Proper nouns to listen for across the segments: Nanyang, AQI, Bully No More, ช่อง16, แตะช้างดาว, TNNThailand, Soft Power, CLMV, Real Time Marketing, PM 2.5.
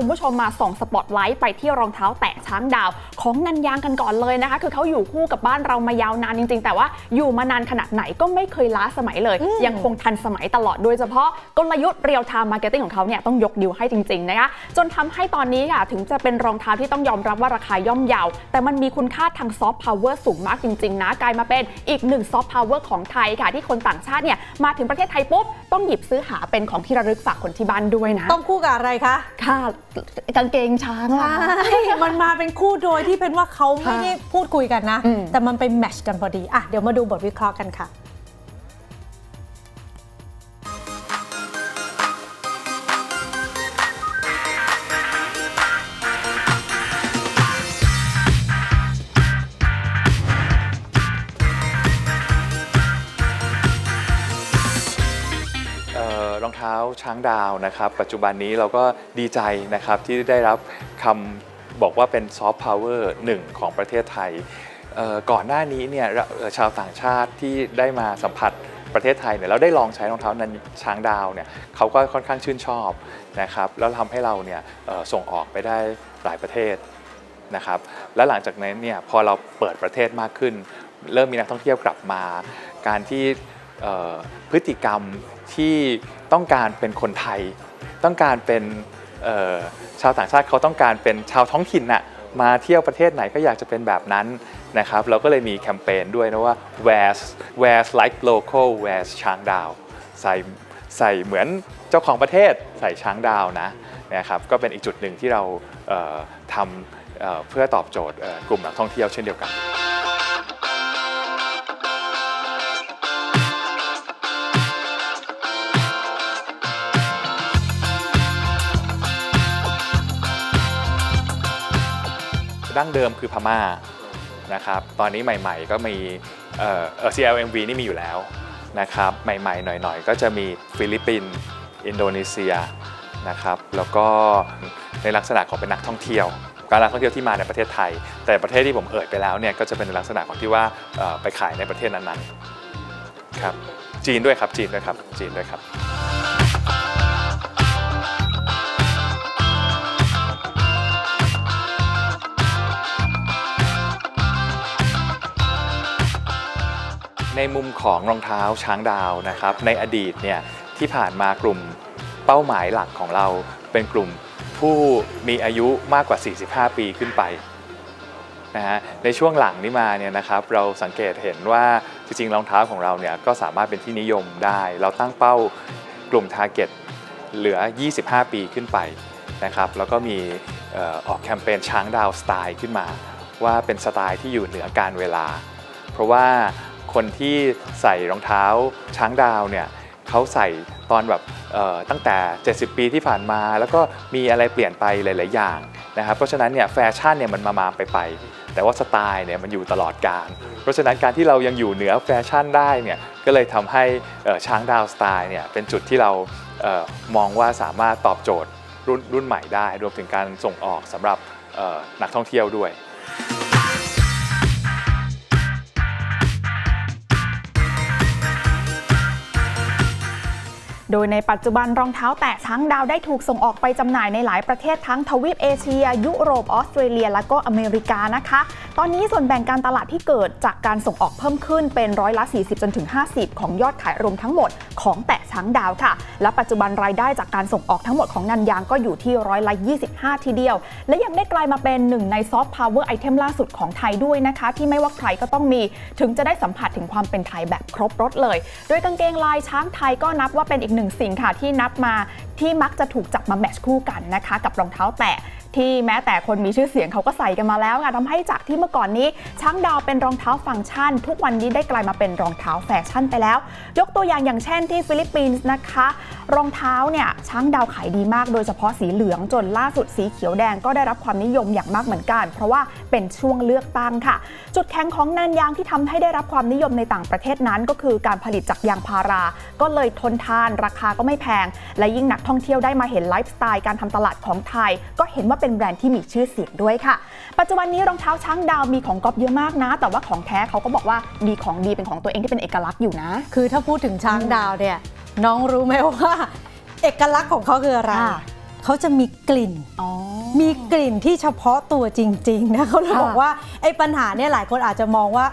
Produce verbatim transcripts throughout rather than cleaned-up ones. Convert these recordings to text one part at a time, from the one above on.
คุณผู้ชมมาส่องสปอตไลท์ไปที่รองเท้าแตะช้างดาวของนันยางกันก่อนเลยนะคะคือเขาอยู่คู่กับบ้านเรามายาวนานจริงๆแต่ว่าอยู่มานานขนาดไหนก็ไม่เคยล้าสมัยเลยยังคงทันสมัยตลอดโดยเฉพาะกลยุทธ์ Real Time Marketing ของเขาเนี่ยต้องยกดิวให้จริงๆนะคะจนทำให้ตอนนี้ค่ะถึงจะเป็นรองเท้าที่ต้องยอมรับว่าราคาย่อมเยาแต่มันมีคุณค่าทางซอฟต์พาวเวอร์สูงมากจริงๆนะกลายมาเป็นอีกหนึ่งซอฟต์พาวเวอร์ของไทยค่ะที่คนต่างชาติเนี่ยมาถึงประเทศไทยปุ๊บต้องหยิบซื้อหาเป็นของที่ระลึกฝากคนที่บ้านด้วยนะต้องคู่กับอะไรคะค่ะกางเกงช้างค่ะมันมาเป็นคู่โดยที่เป็นว่าเขาไม่ได้พูดคุยกันนะแต่มันไปแมทช์กันพอดีอ่ะเดี๋ยวมาดูบทวิเคราะห์กันค่ะรองเท้าช้างดาวนะครับปัจจุบันนี้เราก็ดีใจนะครับที่ได้รับคำบอกว่าเป็นซอฟต์พาวเวอร์หนึ่งของประเทศไทยก่อนหน้านี้เนี่ยชาวต่างชาติที่ได้มาสัมผัสประเทศไทยเนี่ยเราได้ลองใช้รองเท้านันช้างดาวเนี่ยเขาก็ค่อนข้างชื่นชอบนะครับแล้วทำให้เราเนี่ยส่งออกไปได้หลายประเทศนะครับและหลังจากนั้นเนี่ยพอเราเปิดประเทศมากขึ้นเริ่มมีนักท่องเที่ยวกลับมาการที่พฤติกรรมที่ต้องการเป็นคนไทยต้องการเป็นชาวต่างชาติเขาต้องการเป็นชาวท้องถิ่นน่ะมาเที่ยวประเทศไหนก็อยากจะเป็นแบบนั้นนะครับเราก็เลยมีแคมเปญด้วยนะว่า wears wears like local wears ช้างดาวใส่ใส่เหมือนเจ้าของประเทศใส่ช้างดาวนะนะครับก็เป็นอีกจุดหนึ่งที่เราเอ่อทำ เอ่อ เพื่อตอบโจทย์กลุ่มนักท่องเที่ยวเช่นเดียวกันดั้งเดิมคือพม่านะครับตอนนี้ใหม่ๆก็มี ซี แอล เอ็ม วี นี่มีอยู่แล้วนะครับใหม่ๆหน่อยๆก็จะมีฟิลิปปินส์อินโดนีเซียนะครับแล้วก็ในลักษณะของเป็นนักท่องเที่ยวการนักท่องเที่ยวที่มาในประเทศไทยแต่ประเทศที่ผมเอ่ยไปแล้วเนี่ยก็จะเป็นในลักษณะของที่ว่าไปขายในประเทศนั้นๆครับจีนด้วยครับจีนด้วยครับจีนด้วยครับในมุมของรองเท้าช้างดาวนะครับในอดีตเนี่ยที่ผ่านมากลุ่มเป้าหมายหลักของเราเป็นกลุ่มผู้มีอายุมากกว่าสี่สิบห้าปีขึ้นไปนะฮะในช่วงหลังนี้มาเนี่ยนะครับเราสังเกตเห็นว่าจริงๆรองเท้าของเราเนี่ยก็สามารถเป็นที่นิยมได้เราตั้งเป้ากลุ่ม Target เหลือยี่สิบห้าปีขึ้นไปนะครับแล้วก็มีออกแคมเปญช้างดาวสไตล์ขึ้นมาว่าเป็นสไตล์ที่อยู่เหนือการเวลาเพราะว่าคนที่ใส่รองเท้าช้างดาวเนี่ยเขาใส่ตอนแบบตั้งแต่เจ็ดสิบปีที่ผ่านมาแล้วก็มีอะไรเปลี่ยนไปหลายๆอย่างนะครับเพราะฉะนั้นเนี่ยแฟชั่นเนี่ยมันมามาไปไปแต่ว่าสไตล์เนี่ยมันอยู่ตลอดกาลเพราะฉะนั้นการที่เรายังอยู่เหนือแฟชั่นได้เนี่ยก็เลยทำให้ช้างดาวสไตล์เนี่ยเป็นจุดที่เรามองว่าสามารถตอบโจทย์รุ่นรุ่นใหม่ได้รวมถึงการส่งออกสำหรับนักท่องเที่ยวด้วยโดยในปัจจุบันรองเท้าแตะช้างดาวได้ถูกส่งออกไปจำหน่ายในหลายประเทศทั้งทวีปเอเชียยุโรปออสเตรเลียและก็อเมริกานะคะตอนนี้ส่วนแบ่งการตลาดที่เกิดจากการส่งออกเพิ่มขึ้นเป็นร้อยละสี่สิบจนถึงห้าสิบของยอดขายรวมทั้งหมดของแตะช้างดาวค่ะและปัจจุบันรายได้จากการส่งออกทั้งหมดของนันยางก็อยู่ที่ร้อยละยี่สิบห้าทีเดียวและยังได้กลายมาเป็นหนึ่งในซอฟต์พาวเวอร์ไอเทมล่าสุดของไทยด้วยนะคะที่ไม่ว่าใครก็ต้องมีถึงจะได้สัมผัสถึงความเป็นไทยแบบครบรสเลยโดยกางเกงลายช้างไทยก็นับว่าเป็นอีกหนึ่งสิ่งค่ะที่นับมาที่มักจะถูกจับมาแมทช์คู่กันนะคะกับรองเท้าแตะที่แม้แต่คนมีชื่อเสียงเขาก็ใส่กันมาแล้วค่ะทำให้จากที่เมื่อก่อนนี้ช้างดาวเป็นรองเท้าฟังก์ชันทุกวันนี้ได้กลายมาเป็นรองเท้าแฟชั่นไปแล้วยกตัวอย่างอย่างเช่นที่ฟิลิปปินส์นะคะรองเท้าเนี่ยช้างดาวขายดีมากโดยเฉพาะสีเหลืองจนล่าสุดสีเขียวแดงก็ได้รับความนิยมอย่างมากเหมือนกันเพราะว่าเป็นช่วงเลือกตั้งค่ะจุดแข็งของนันยางที่ทำให้ได้รับความนิยมในต่างประเทศนั้นก็คือการผลิตจากยางพาราก็เลยทนทานราคาก็ไม่แพงและยิ่งนักท่องเที่ยวได้มาเห็นไลฟ์สไตล์การทำตลาดของไทยก็เห็นว่าเป็นแบรนด์ที่มีชื่อเสียงด้วยค่ะปัจจุบันนี้รองเท้าช้างดาวมีของก๊อปเยอะมากนะแต่ว่าของแท้เขาก็บอกว่ามีของดีเป็นของตัวเองที่เป็นเอกลักษณ์อยู่นะคือถ้าพูดถึงช้างดาวเนี่ยน้องรู้ไหมว่าเอกลักษณ์ของเขาคืออะไร เขาจะมีกลิ่นมีกลิ่นที่เฉพาะตัวจริงๆนะเขาบอกว่าไอ้ปัญหาเนี่ยหลายคนอาจจะมองว่า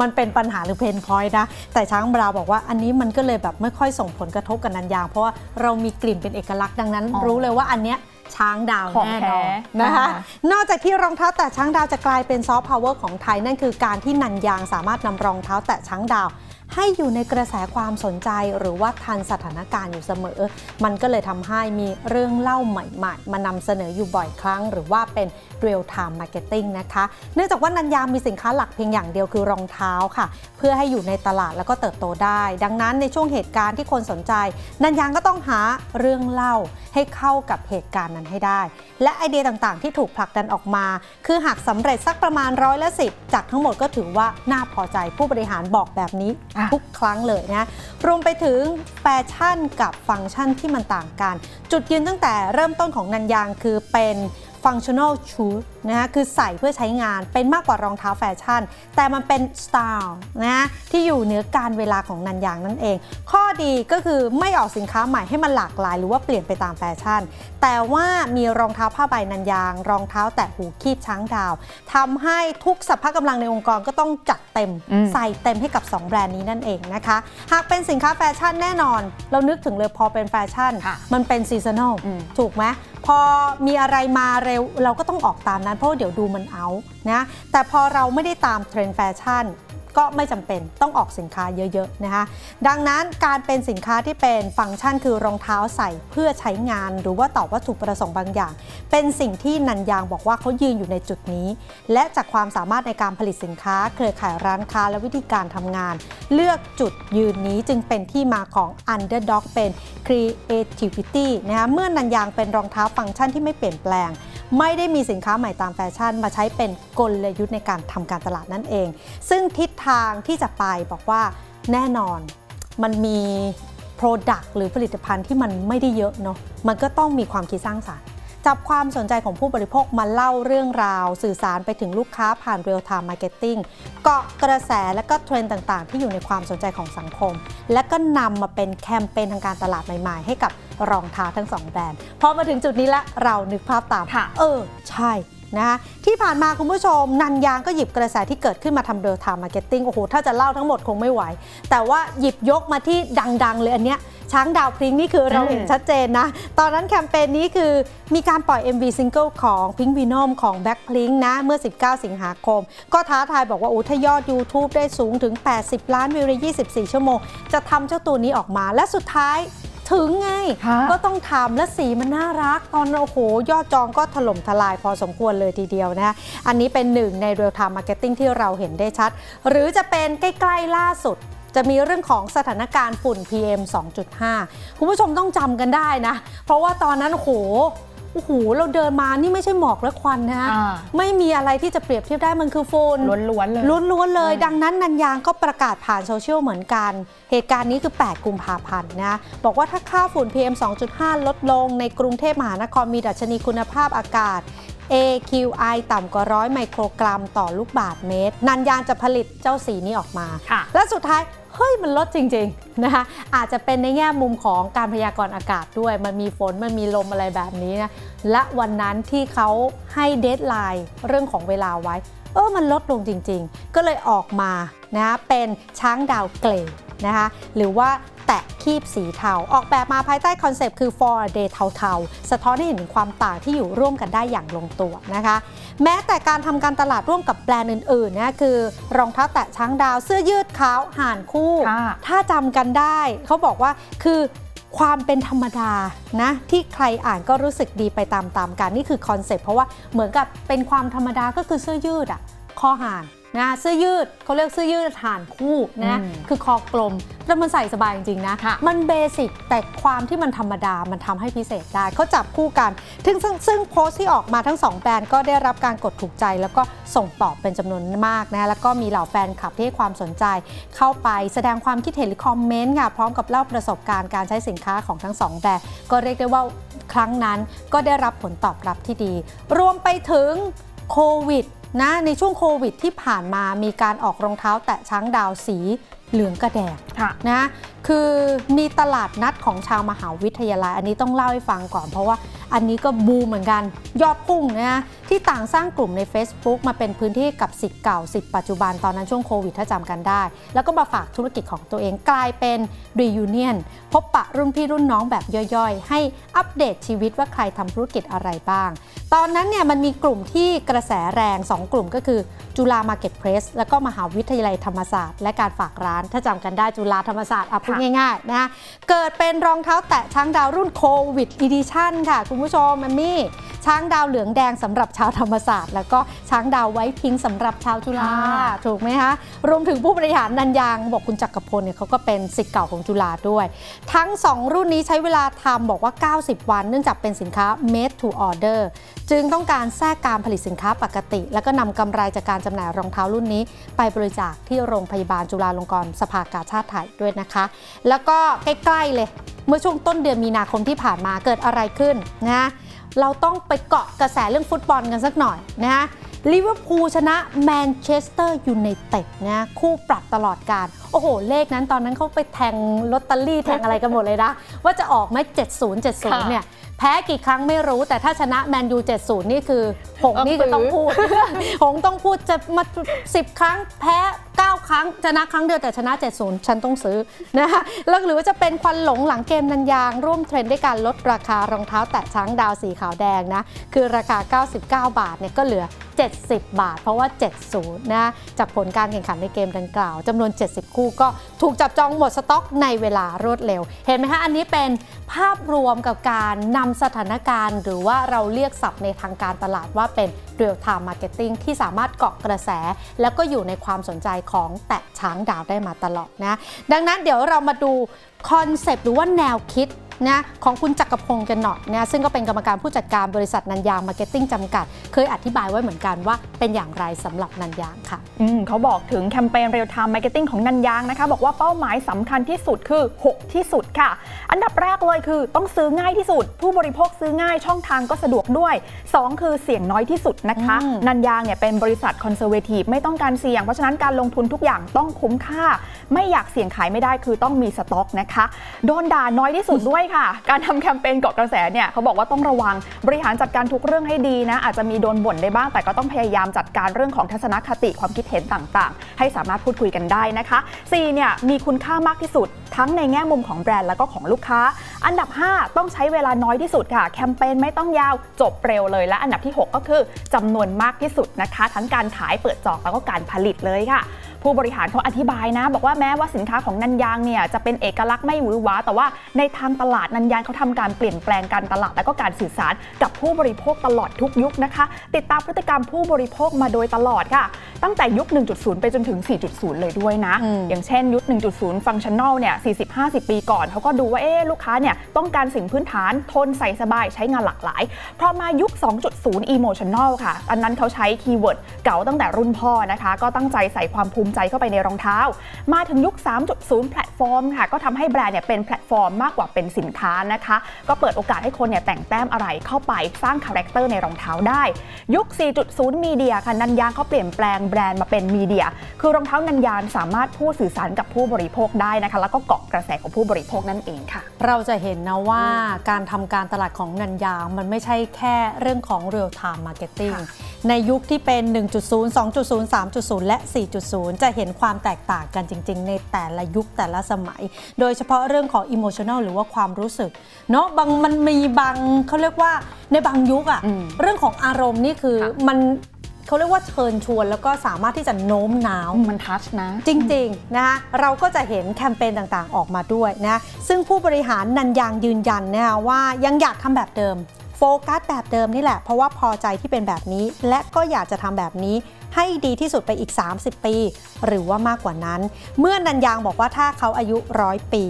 มันเป็นปัญหาหรือเพนพอยต์นะแต่ช้างบราวบอกว่าอันนี้มันก็เลยแบบไม่ค่อยส่งผลกระทบกับนันยางเพราะว่าเรามีกลิ่นเป็นเอกลักษณ์ดังนั้นรู้เลยว่าอันเนี้ยช้างดาวแน่นอนนะคะนอกจากที่รองเท้าแตะช้างดาวจะกลายเป็นซอฟต์พาวเวอร์ของไทยนั่นคือการที่นันยางสามารถนำรองเท้าแตะช้างดาวให้อยู่ในกระแสความสนใจหรือว่าทันสถานการณ์อยู่เสมอมันก็เลยทำให้มีเรื่องเล่าใหม่ๆมานำเสนออยู่บ่อยครั้งหรือว่าเป็น Real Time Marketing นะคะเนื่องจากว่านันยางมีสินค้าหลักเพียงอย่างเดียวคือรองเท้าค่ะเพื่อให้อยู่ในตลาดแล้วก็เติบโตได้ดังนั้นในช่วงเหตุการณ์ที่คนสนใจนันยางก็ต้องหาเรื่องเล่าให้เข้ากับเหตุการณ์นั้นให้ได้และไอเดียต่างๆที่ถูกผลักดันออกมาคือหากสำเร็จสักประมาณร้อยละสิบจากทั้งหมดก็ถือว่าน่าพอใจผู้บริหารบอกแบบนี้ทุกครั้งเลยนะรวมไปถึงแฟชั่นกับฟังก์ชันที่มันต่างกันจุดยืนตั้งแต่เริ่มต้นของนันยางคือเป็นfunctional shoes นะคะคือใส่เพื่อใช้งานเป็นมากกว่ารองเท้าแฟชั่นแต่มันเป็นสไตล์นะที่อยู่เหนือการเวลาของนันยางนั่นเองข้อดีก็คือไม่ออกสินค้าใหม่ให้มันหลากหลายหรือว่าเปลี่ยนไปตามแฟชั่นแต่ว่ามีรองเท้าผ้าใบนันยางรองเท้าแตะหูคีบช้างดาวทำให้ทุกสรรพกำลังในองค์กรก็ต้องจัดเต็มใส่เต็มให้กับสองแบรนด์นี้นั่นเองนะคะหากเป็นสินค้าแฟชั่นแน่นอนเรานึกถึงเลยพอเป็นแฟชั่นมันเป็นซีซันอลถูกไหมพอมีอะไรมาเร็วเราก็ต้องออกตามนั้นเพราะเดี๋ยวดูมันเอานะแต่พอเราไม่ได้ตามเทรนด์แฟชั่นก็ไม่จำเป็นต้องออกสินค้าเยอะๆนะคะดังนั้นการเป็นสินค้าที่เป็นฟังก์ชันคือรองเท้าใส่เพื่อใช้งานหรือว่าตอบวัตถุประสงค์บางอย่างเป็นสิ่งที่นันยางบอกว่าเขายืนอยู่ในจุดนี้และจากความสามารถในการผลิตสินค้าเครือข่ายร้านค้าและวิธีการทำงานเลือกจุดยืนนี้จึงเป็นที่มาของ Underdog เป็น Creativity นะคะเมื่อนันยางเป็นรองเท้าฟังก์ชันที่ไม่เปลี่ยนแปลงไม่ได้มีสินค้าใหม่ตามแฟชั่นมาใช้เป็นกลยุทธ์ในการทำการตลาดนั่นเองซึ่งทิศทางที่จะไปบอกว่าแน่นอนมันมี Product หรือผลิตภัณฑ์ที่มันไม่ได้เยอะเนาะมันก็ต้องมีความคิดสร้างสรรค์จับความสนใจของผู้บริโภคมาเล่าเรื่องราวสื่อสารไปถึงลูกค้าผ่าน Real Time Marketing เกาะกระแสและก็เทรนด์ต่างๆที่อยู่ในความสนใจของสังคมและก็นำมาเป็นแคมเปญทางการตลาดใหม่ๆให้กับรองเท้าทั้งสองแบรนด์พอมาถึงจุดนี้ละเรานึกภาพตามเออใช่นะคะที่ผ่านมาคุณผู้ชมนันยางก็หยิบกระแสที่เกิดขึ้นมาทำ Real Time Marketing โอ้โหถ้าจะเล่าทั้งหมดคงไม่ไหวแต่ว่าหยิบยกมาที่ดังๆเลยอันเนี้ยช้างดาวพริ้งนี่คือเราเห็นชัดเจนนะตอนนั้นแคมเปญ น, นี้คือมีการปล่อย เอ็ม วี ซิงเกิลของ Pink Venom ของ BLACKPINK นะเมื่อสิบเก้าสิงหาคมก็ท้าทายบอกว่าโอ้ถ้ายอด YouTube ได้สูงถึงแปดสิบล้านวิวในยี่สิบสี่ชั่วโมงจะทำเจ้าตัวนี้ออกมาและสุดท้ายถึงไงก็ต้องทำและสีมันน่ารักตอนโอ้โหยอดจองก็ถล่มทลายพอสมควรเลยทีเดียวนะอันนี้เป็นหนึ่งใน Real Time Marketing ที่เราเห็นได้ชัดหรือจะเป็นใกล้ๆล่าสุดจะมีเรื่องของสถานการณ์ฝุ่น พี เอ็ม สองจุดห้า คุณผู้ชมต้องจำกันได้นะเพราะว่าตอนนั้นโอ้โหโอ้โหเราเดินมานี่ไม่ใช่หมอกและควันนะไม่มีอะไรที่จะเปรียบเทียบได้มันคือฝุ่นล้วนๆเลยล้วนๆเลยดังนั้นนันยางก็ประกาศผ่านโซเชียลเหมือนกันเหตุการณ์นี้คือแปดกุมภาพันธ์นะบอกว่าถ้าค่าฝุ่น พี เอ็ม สองจุดห้า ลดลงในกรุงเทพมหานครมีดัชนีคุณภาพอากาศ เอ คิว ไอ ต่ำกว่าร้อยไมโครกรัมต่อลูกบาศก์เมตรนันยางจะผลิตเจ้าสีนี้ออกมาและสุดท้ายเฮ้ยมันลดจริงๆนะคะอาจจะเป็นในแง่มุมของการพยากรณ์อากาศด้วยมันมีฝนมันมีลมอะไรแบบนี้นะและวันนั้นที่เขาให้เดดไลน์เรื่องของเวลาไว้เออมันลดลงจริงๆก็เลยออกมานะเป็นช้างดาวเกรย์นะคะหรือว่าแตะคีบสีเทาออกแบบมาภายใต้คอนเซปต์คือ for a day เทาๆสะท้อนให้เห็นความต่างที่อยู่ร่วมกันได้อย่างลงตัวนะคะแม้แต่การทำการตลาดร่วมกับแบรนด์อื่นๆนะคือรองเท้าแตะช้างดาวเสื้อยืดขาวห่านคู่ถ้าจำกันได้เขาบอกว่าคือความเป็นธรรมดานะที่ใครอ่านก็รู้สึกดีไปตามๆกันนี่คือคอนเซปต์เพราะว่าเหมือนกับเป็นความธรรมดาก็คือเสื้อยืดอะคอห่านนะเสื้อยืดเขาเรียกเสื้อยืดฐานคู่นะคือคอกลมแล้วมันใส่สบายจริงๆนะมันเบสิกแต่ความที่มันธรรมดามันทำให้พิเศษได้เขาจับคู่กันซึ่งซึ่งโพสต์ที่ออกมาทั้งสองแบรนด์ก็ได้รับการกดถูกใจแล้วก็ส่งตอบเป็นจำนวนมากนะแล้วก็มีเหล่าแฟนคลับที่ให้ความสนใจเข้าไปแสดงความคิดเห็นหรือคอมเมนต์ค่ะพร้อมกับเล่าประสบการณ์การใช้สินค้าของทั้งสองแบรนด์ก็เรียกได้ว่าครั้งนั้นก็ได้รับผลตอบรับที่ดีรวมไปถึงโควิดนะในช่วงโควิดที่ผ่านมามีการออกรองเท้าแตะช้างดาวสี เหลืองกระแดกนะคือมีตลาดนัดของชาวมหาวิทยาลัยอันนี้ต้องเล่าให้ฟังก่อนเพราะว่าอันนี้ก็บูมเหมือนกันยอดพุ่งนะที่ต่างสร้างกลุ่มใน Facebook มาเป็นพื้นที่กับศิษย์เก่าศิษย์ปัจจุบันตอนนั้นช่วงโควิดถ้าจำกันได้แล้วก็มาฝากธุรกิจของตัวเองกลายเป็น Reunion พบปะรุ่นพี่รุ่นน้องแบบย่อยๆให้อัปเดตชีวิตว่าใครทำธุรกิจอะไรบ้างตอนนั้นเนี่ยมันมีกลุ่มที่กระแสแรงสองกลุ่มก็คือจุฬา Marketplace แล้วก็มหาวิทยาลัยธรรมศาสตร์และการฝากร้านถ้าจำกันได้จุฬาธรรมศาสตร์พูดง่ายๆนะเกิดเป็นรองเท้าแตะช้างดาวรุ่นโควิดอีดิชั่นค่ะคุณผู้ชมมันนี่ช้างดาวเหลืองแดงสำหรับชาวธรรมศาสตร์แล้วก็ช้างดาวไว้พิงสำหรับชาวจุฬาถูกไหมคะรวมถึงผู้บริหารนันยางบอกคุณจักรพลเนี่ยเขาก็เป็นศิษย์เก่าของจุฬาด้วยทั้งสองรุ่นนี้ใช้เวลาทำบอกว่าเก้าสิบวันเนื่องจากเป็นสินค้า made to order จึงต้องการแทรกการผลิตสินค้าปกติแล้วก็นำกำไรจากการจำหน่ายรองเท้ารุ่นนี้ไปบริจาคที่โรงพยาบาลจุฬาลงกรณ์สภากาชาดไทยด้วยนะคะแล้วก็ใกล้ๆเลยเมื่อช่วงต้นเดือนมีนาคมที่ผ่านมาเกิดอะไรขึ้นนะเราต้องไปเกาะกระแสเรื่องฟุตบอลกันสักหน่อยนะลิเวอร์พูลชนะแมนเชสเตอร์ยูไนเต็ดนะคู่ปรับตลอดการโอ้โหเลขนั้นตอนนั้นเขาไปแทงลอตเตอรี่แทงอะไรกันหมดเลยนะว่าจะออกไหมเจ็ดศูนย์ เจ็ดศูนย์เนี่ยแพ้กี่ครั้งไม่รู้แต่ถ้าชนะแมนยูเจ็ดศูนย์นี่คือหงนี่ก็ต้องพูดหงต้องพูดจะมาสิบครั้งแพ้เก้าครั้งชนะครั้งเดียวแต่ชนะเจ็ดศูนย์ฉันต้องซื้อนะแล้วหรือว่าจะเป็นควันหลงหลังเกมนันยางร่วมเทรนด์ด้วยการลดราคารองเท้าแตะช้างดาวสีขาวแดงนะคือราคาเก้าสิบเก้าบาทเนี่ยก็เหลือเจ็ดสิบบาทเพราะว่าเจ็ดศูนย์นะจากผลการแข่งขันในเกมดังกล่าวจำนวนเจ็ดสิบคู่ก็ถูกจับจองหมดสต็อกในเวลารวดเร็วเห็นไหมคะอันนี้เป็นภาพรวมกับการนำสถานการณ์หรือว่าเราเรียกศัพท์ในทางการตลาดว่าเป็น Real Time Marketing ที่สามารถเกาะกระแสแล้วก็อยู่ในความสนใจของแตะช้างดาวได้มาตลอดนะดังนั้นเดี๋ยวเรามาดูคอนเซปต์หรือว่าแนวคิดนะของคุณจักรพงษ์กันหน่อยนะซึ่งก็เป็นกรรมการผู้จัดการบริษัทนันยางมาร์เก็ตติ้งจำกัดเคยอธิบายไว้เหมือนกันว่าเป็นอย่างไรสำหรับนันยางค่ะเขาบอกถึงแคมเปญ Real Time Marketing ของนันยางนะคะบอกว่าเป้าหมายสำคัญที่สุดคือหกที่สุดค่ะอันดับแรกเลยคือต้องซื้อง่ายที่สุดผู้บริโภคซื้อง่ายช่องทางก็สะดวกด้วยสองคือเสี่ยงน้อยที่สุดนะคะนันยางเนี่ยเป็นบริษัทคอนเซอร์เวทีฟไม่ต้องการเสี่ยงเพราะฉะนั้นการลงทุนทุกอย่างต้องคุ้มค่าไม่อยากเสี่ยงขายไม่ได้คือต้องมีสต็อกนะคะโดนด่าน้อยที่สุดด้วยการทำแคมเปญเกาะกระแสเนี่ยเขาบอกว่าต้องระวังบริหารจัดการทุกเรื่องให้ดีนะอาจจะมีโดนบ่นได้บ้างแต่ก็ต้องพยายามจัดการเรื่องของทัศนคติความคิดเห็นต่างๆให้สามารถพูดคุยกันได้นะคะสี่เนี่ยมีคุณค่ามากที่สุดทั้งในแง่มุมของแบรนด์แล้วก็ของลูกค้าอันดับห้าต้องใช้เวลาน้อยที่สุดค่ะแคมเปญไม่ต้องยาวจบเร็วเลยและอันดับที่หกก็คือจำนวนมากที่สุดนะคะทั้งการขายเปิดจองแล้วก็การผลิตเลยค่ะผู้บริหารเขาอธิบายนะบอกว่าแม้ว่าสินค้าของนันยางเนี่ยจะเป็นเอกลักษณ์ไม่หวือหวาแต่ว่าในทางตลาดนันยางเขาทำการเปลี่ยนแปลงการตลาดและก็การสื่อสารกับผู้บริโภคตลอดทุกยุคนะคะติดตามพฤติกรรมผู้บริโภคมาโดยตลอดค่ะตั้งแต่ยุค หนึ่งจุดศูนย์ ไปจนถึง สี่จุดศูนย์ เลยด้วยนะ อ, อย่างเช่นยุค หนึ่งจุดศูนย์ ฟังชั่นแนลเนี่ยสี่สิบ ห้าสิบ ปีก่อนเขาก็ดูว่าเอ๊ลูกค้าเนี่ยต้องการสิ่งพื้นฐานทนใส่สบายใช้งานหลากหลายพอมายุค สองจุดศูนย์ Emotional ค่ะอันนั้นเขาใช้คีย์เวิร์ดเก่าตั้งแต่รุ่นพ่อนะคะก็ตั้งใจใส่ความภูมิใจเข้าไปในรองเท้ามาถึงยุค สามจุดศูนย์ แพลตฟอร์มค่ะก็ทำให้แบรนด์เนี่ยเป็นแพลตฟอร์มมากกว่าเป็นสินค้านะคะก็เปิดโอกาสให้คนเนี่ยแต่งแต้มอะไรเข้าไปสร้างคาแรคเตอร์ในรองเท้าได้ยุค สี่จุดศูนย์ มีเดียค่ะนันยางเขาเปลี่ยนแปลงแบรนด์มาเป็นมีเดียคือรองเท้านันยางสามารถพูดสื่อสารกับผู้บริโภคได้นะคะแล้วก็เกาะกระแสของผู้บริโภคนั่นเองค่ะเราจะเห็นนะว่าการทำการตลาดของนันยางมันไม่ใช่แค่เรื่องของ Real Time Marketing ในยุคที่เป็น หนึ่งจุดศูนย์ สองจุดศูนย์ สามจุดศูนย์ และ สี่จุดศูนย์จะเห็นความแตกต่างกันจริงๆในแต่ละยุคแต่ละสมัยโดยเฉพาะเรื่องของ emotional หรือว่าความรู้สึกเนาะบางมันมีบางเขาเรียกว่าในบางยุคอะเรื่องของอารมณ์นี่คือมันเขาเรียกว่าเชิญชวนแล้วก็สามารถที่จะโน้มน้าวมันทัชนะจริงๆนะคะเราก็จะเห็นแคมเปญต่างๆออกมาด้วยนะซึ่งผู้บริหารนันยางยืนยันนะคะว่ายังอยากทำแบบเดิมโฟกัสแบบเดิมนี่แหละเพราะว่าพอใจที่เป็นแบบนี้และก็อยากจะทำแบบนี้ให้ดีที่สุดไปอีกสามสิบปีหรือว่ามากกว่านั้นเมื่อนันยางบอกว่าถ้าเขาอายุร้อยปี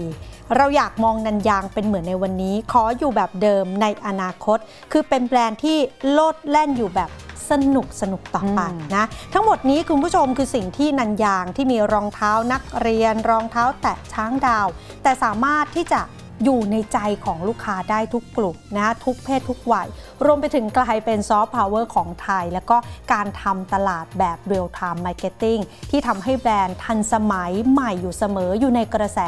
เราอยากมองนันยางเป็นเหมือนในวันนี้ขออยู่แบบเดิมในอนาคตคือเป็นแบรนด์ที่โลดแล่นอยู่แบบสนุกสนุกต่อไปนะทั้งหมดนี้คุณผู้ชมคือสิ่งที่นันยางที่มีรองเท้านักเรียนรองเท้าแตะช้างดาวแต่สามารถที่จะ อยู่ในใจของลูกค้าได้ทุกกลุ่มนะทุกเพศทุกวัยรวมไปถึงกลายเป็นซอฟต์พาวเวอร์ของไทยแล้วก็การทำตลาดแบบ Real Time Marketing ที่ทำให้แบรนด์ทันสมัยใหม่อยู่เสมออยู่ในกระแส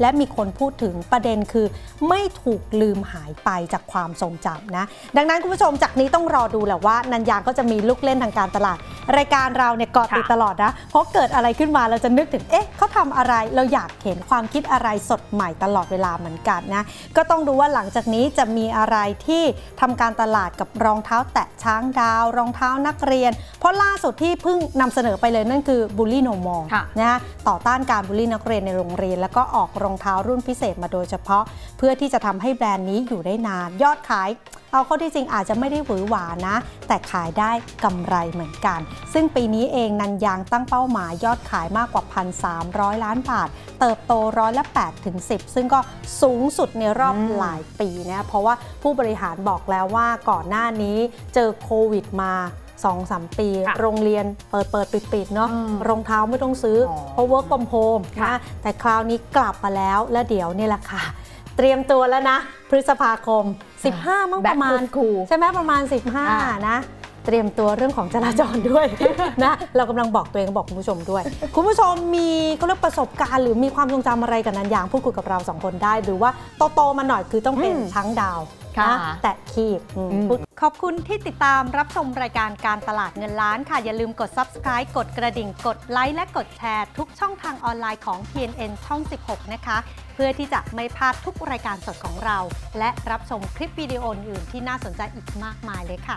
และมีคนพูดถึงประเด็นคือไม่ถูกลืมหายไปจากความทรงจำนะดังนั้นคุณผู้ชมจากนี้ต้องรอดูแหละว่านันยางก็จะมีลูกเล่นทางการตลาดรายการเราเนี่ยเกาะติดตลอดนะเพราะเกิดอะไรขึ้นมาเราจะนึกถึงเอ๊ะเขาทำอะไรเราอยากเห็นความคิดอะไรสดใหม่ตลอดเวลาเหมือนกันนะก็ต้องดูว่าหลังจากนี้จะมีอะไรที่ทำการตลาดกับรองเท้าแตะช้างดาวรองเท้านักเรียนเพราะล่าสุดที่เพิ่งนำเสนอไปเลยนั่นคือ Bully No More นะต่อต้านการบูลลี่นักเรียนในโรงเรียนแล้วก็ออกรองเท้ารุ่นพิเศษมาโดยเฉพาะเพื่อที่จะทำให้แบรนด์นี้อยู่ได้นานยอดขายเอาเข้าที่จริงอาจจะไม่ได้หวือหวานะแต่ขายได้กำไรเหมือนกันซึ่งปีนี้เองนันยางตั้งเป้าหมายยอดขายมากกว่า หนึ่งพันสามร้อย ล้านบาทเติบโตร้อยละ แปดถึงสิบ ซึ่งก็สูงสุดในรอบหลายปีนะเพราะว่าผู้บริหารบอกแล้วว่าก่อนหน้านี้เจอโควิดมาสองถึงสาม ปีโรงเรียนเปิดเปิดปิดๆเนาะรองเท้าไม่ต้องซื้อเพราะ work from home นะแต่คราวนี้กลับมาแล้วและเดี๋ยวนี่แหละค่ะเตรียมตัวแล้วนะพฤษภาคมสิบห้ามั้งประมาณใช่ไหมประมาณสิบห้านะเตรียมตัวเรื่องของจราจรด้วยนะเรากำลังบอกตัวเองบอกคุณผู้ชมด้วยคุณผู้ชมมีก็เรื่องประสบการณ์หรือมีความทรงจำอะไรกับนันยางพูดคุยกับเราสองคนได้หรือว่าโตๆมาหน่อยคือต้องเป็นช้างดาวนะแต่คีบขอบคุณที่ติดตามรับชมรายการการตลาดเงินล้านค่ะอย่าลืมกด ซับสไครบ์ กดกระดิ่งกดไลค์และกดแชร์ทุกช่องทางออนไลน์ของ ที เอ็น เอ็น ช่องสิบหกนะคะเพื่อที่จะไม่พลาดทุกรายการสดของเราและรับชมคลิปวิดีโออื่นที่น่าสนใจอีกมากมายเลยค่ะ